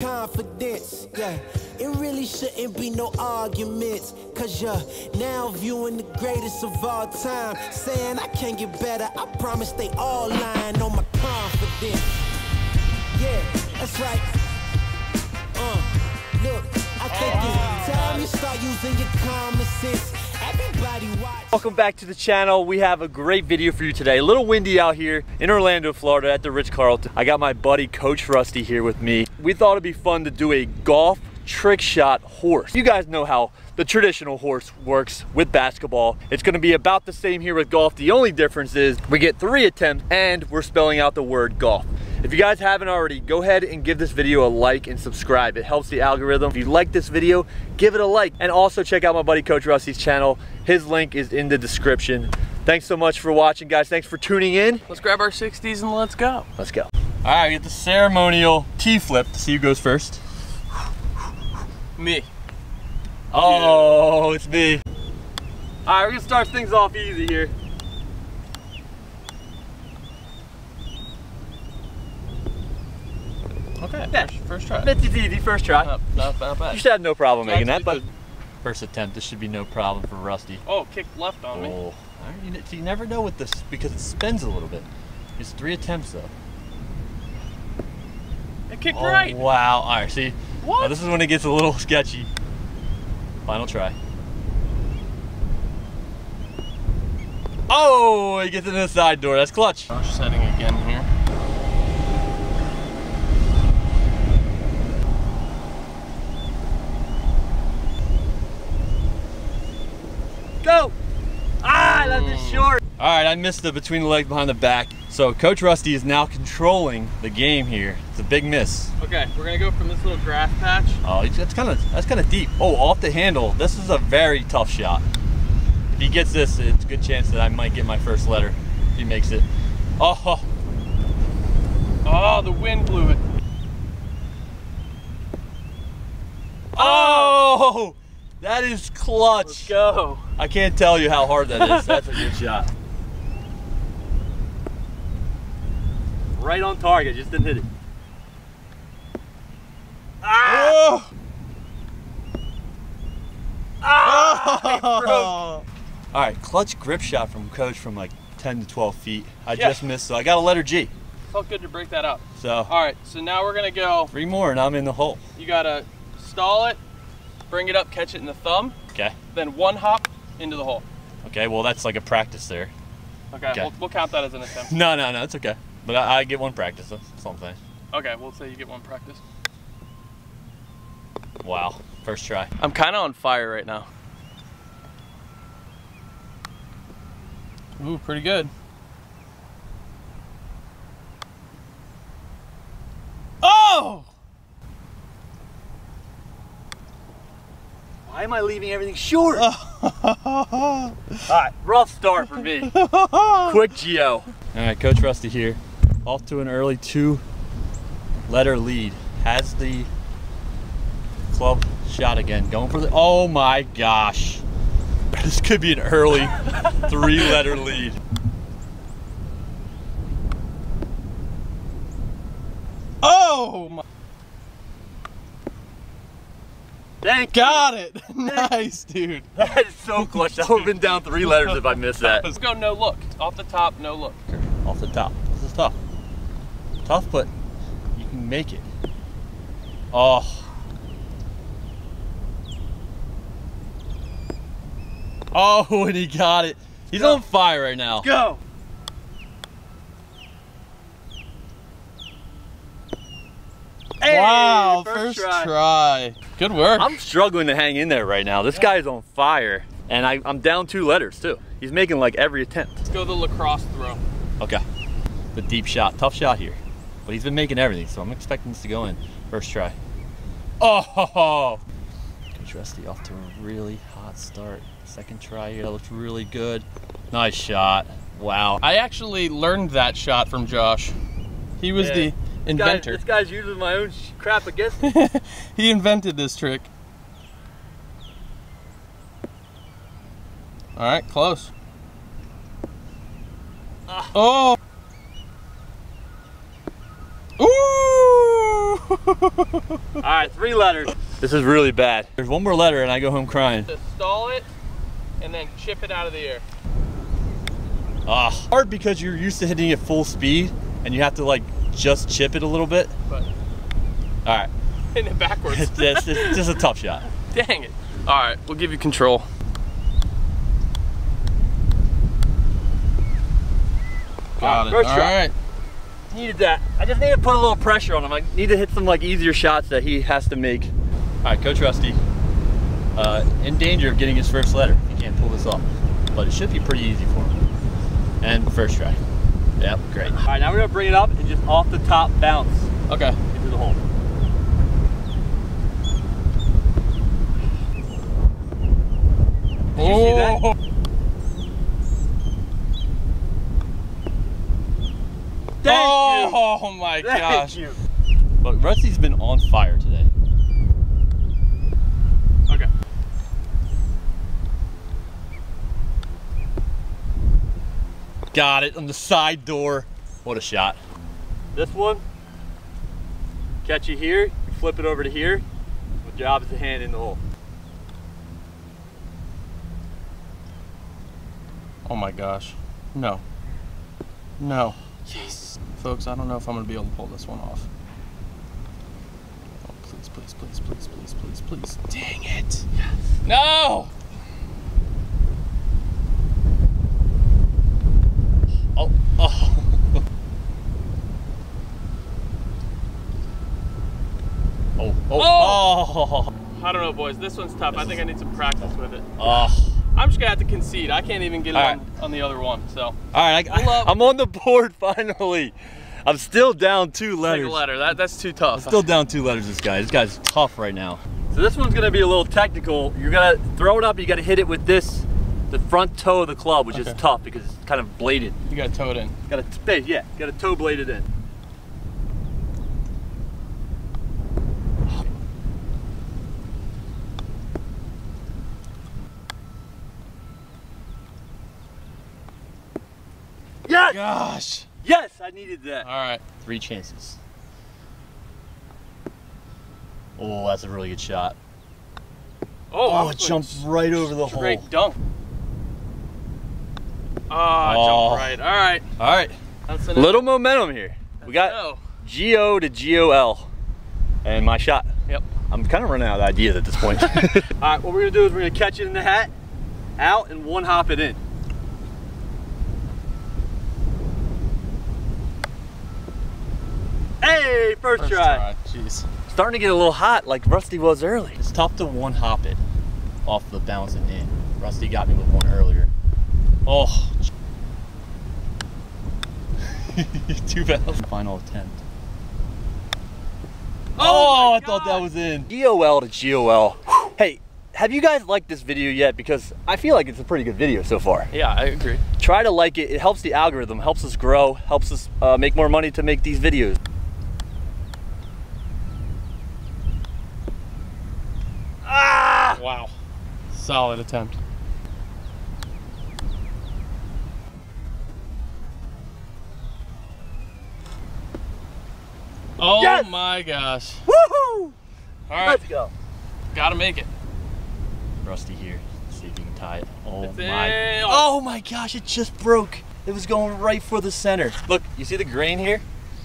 confidence, yeah. It really shouldn't be no arguments, cause you're now viewing the greatest of all time. Saying I can't get better, I promise they all lying on my confidence. Yeah, that's right. Look, I think it's time you start using your common sense. Everybody watch. Welcome back to the channel. We have a great video for you today. A little windy out here in Orlando, Florida at the Rich Carlton. I got my buddy Coach Rusty here with me. We thought it'd be fun to do a golf trick shot horse. You guys know how the traditional horse works with basketball. It's gonna be about the same here with golf. The only difference is we get 3 attempts and we're spelling out the word golf. If you guys haven't already, go ahead and give this video a like and subscribe. It helps the algorithm. If you like this video, give it a like. And also check out my buddy Coach Rusty's channel. His link is in the description. Thanks so much for watching, guys. Thanks for tuning in. Let's grab our 60s and let's go. Let's go. All right, we get the ceremonial T-flip to see who goes first. Me. Oh, yeah. It's me. All right, we're gonna start things off easy here. Okay, yeah. first try. It's easy, first try. Not bad. You should have no problem making that, but first attempt, this should be no problem for Rusty. Oh, kicked left on me. All right, so you never know with this because it spins a little bit. It's 3 attempts though. It kicked right. Wow, all right, see? What? Now this is when it gets a little sketchy. Final try. Oh, he gets into the side door, that's clutch. Gosh, setting again here. Go! Ah, I left it short. All right, I missed the between the legs behind the back. So Coach Rusty is now controlling the game here. It's a big miss. Okay, we're gonna go from this little grass patch. Oh, that's kind of deep. Oh, off the handle. This is a very tough shot. If he gets this, it's a good chance that I might get my first letter. If he makes it. Oh. Oh, the wind blew it. Oh. That is clutch. Let's go. I can't tell you how hard that is. That's a good shot. Right on target, just didn't hit it. Ah! Whoa. Ah! Oh. All right, clutch grip shot from Coach from like 10 to 12 feet. I just missed, so I got a letter G. Felt good to break that up. So. All right, so now we're gonna go. 3 more and I'm in the hole. You gotta stall it, bring it up, catch it in the thumb. Okay. Then 1 hop into the hole. Okay, well that's like a practice there. Okay, we'll count that as an attempt. No, it's okay. But I get 1 practice, that's something. Okay, we'll say you get 1 practice. Wow, first try. I'm kind of on fire right now. Ooh, pretty good. Oh! Why am I leaving everything short? All right, rough start for me. Quick geo. All right, Coach Rusty here. Off to an early 2-letter lead. Has the club shot again. Going for the, oh my gosh. This could be an early 3-letter lead. Oh my. Thank you. Got it. Nice, dude. That is so clutch. That would have been down 3 letters if I missed that. Let's go no look. Off the top, no look. Off the top. This is tough. Tough, but you can make it. Oh. Oh, and he got it. He's on fire right now. Let's go. Hey, wow, first try. Good work. I'm struggling to hang in there right now. This guy's on fire. And I'm down 2 letters too. He's making like every attempt. Let's go the lacrosse throw. Okay. The deep shot. Tough shot here. But he's been making everything, so I'm expecting this to go in. First try. Oh! Coach Rusty off to a really hot start. Second try here, that looks really good. Nice shot. Wow. I actually learned that shot from Josh. He was the inventor. This guy's using my own crap against me. He invented this trick. All right, close. Oh. Ooh! All right, 3 letters. This is really bad. There's one more letter and I go home crying. Just stall it and then chip it out of the air. Ah, hard because you're used to hitting it full speed and you have to like just chip it a little bit. But all right. Hitting it backwards. it's just a tough shot. Dang it. All right, we'll give you control. Got it. All right. Needed that. I just need to put a little pressure on him. I need to hit some like easier shots that he has to make. All right, Coach Rusty, in danger of getting his first letter. He can't pull this off, but it should be pretty easy for him. And first try. Yep, great. All right, now we're gonna bring it up and just off the top bounce. Okay. Into the hole. Did you see that? Oh my gosh. You. But Rusty's been on fire today. Okay. Got it on the side door. What a shot. This one, catch you here, you flip it over to here. My job is to hand in the hole. Oh my gosh. No. No. Jesus. Folks, I don't know if I'm going to be able to pull this one off. Oh, please, please, please, please, please, please, please. Dang it. Yes. No! Oh, oh. Oh, oh, oh. I don't know, boys. This one's tough. I think I need some practice with it. Oh. I'm just gonna have to concede. I can't even get it on the other one. So. All right, I'm on the board finally. I'm still down 2 letters. Take a letter. That's too tough. I'm still down 2 letters. This guy's tough right now. So this one's gonna be a little technical. You're gonna throw it up. You gotta hit it with this, the front toe of the club, which is tough because it's kind of bladed. You gotta toe it in. Gotta toe blade it in. Yes! Gosh! Yes, I needed that. All right, 3 chances. Oh, that's a really good shot. Oh, it jumped right over the hole. Great dunk. Oh, it jumped right. All right. All right. That's enough. Little momentum here. We got G-O to G-O-L and my shot. Yep. I'm kind of running out of ideas at this point. All right, what we're going to do is we're going to catch it in the hat, out, and one hop it in. Hey, first try. Jeez. Starting to get a little hot like Rusty was early. It's tough to one hop it off the bounce and in. Rusty got me with one earlier. Oh. 2 fouls. Final attempt. Oh, I thought that was in. G-O-L to G-O-L. Hey, have you guys liked this video yet? Because I feel like it's a pretty good video so far. Yeah, I agree. Try to like it. It helps the algorithm, helps us grow, helps us make more money to make these videos. Wow, solid attempt. Oh yes! My gosh. Woohoo! All right. Let's go. Gotta make it. Rusty here, let's see if you can tie it. Oh my gosh, it just broke. It was going right for the center. Look, you see the grain here?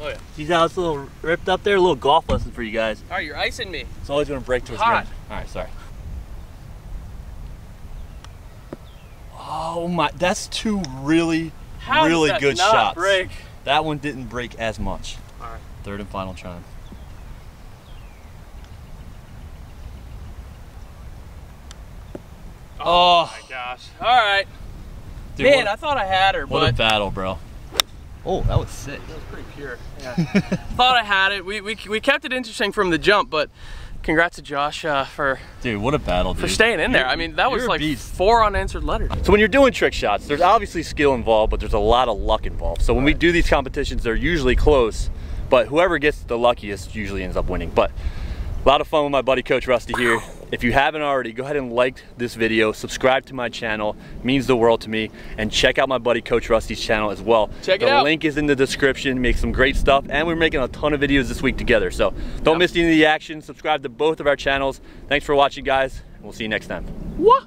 Oh yeah. See how it's a little ripped up there? A little golf lesson for you guys. All right, you're icing me. It's always gonna break to its grain. All right, sorry. Oh my, that's 2 really, really good shots. Break? That one didn't break as much. All right. 3rd and final chime. Oh my gosh. All right. Dude, man, I thought I had her, but. What a battle, bro. Oh, that was sick. That was pretty pure. Yeah. Thought I had it. We kept it interesting from the jump, but. Congrats to Josh for what a battle, dude. For staying in there. I mean, that was like 4 unanswered letters. So when you're doing trick shots, there's obviously skill involved, but there's a lot of luck involved. So when we do these competitions, they're usually close, but whoever gets the luckiest usually ends up winning. But A lot of fun with my buddy Coach Rusty here. If you haven't already, go ahead and like this video, subscribe to my channel, it means the world to me, and check out my buddy Coach Rusty's channel as well. Check it out. The link is in the description, make some great stuff, and we're making a ton of videos this week together, so don't miss any of the action, subscribe to both of our channels. Thanks for watching, guys, and we'll see you next time. What?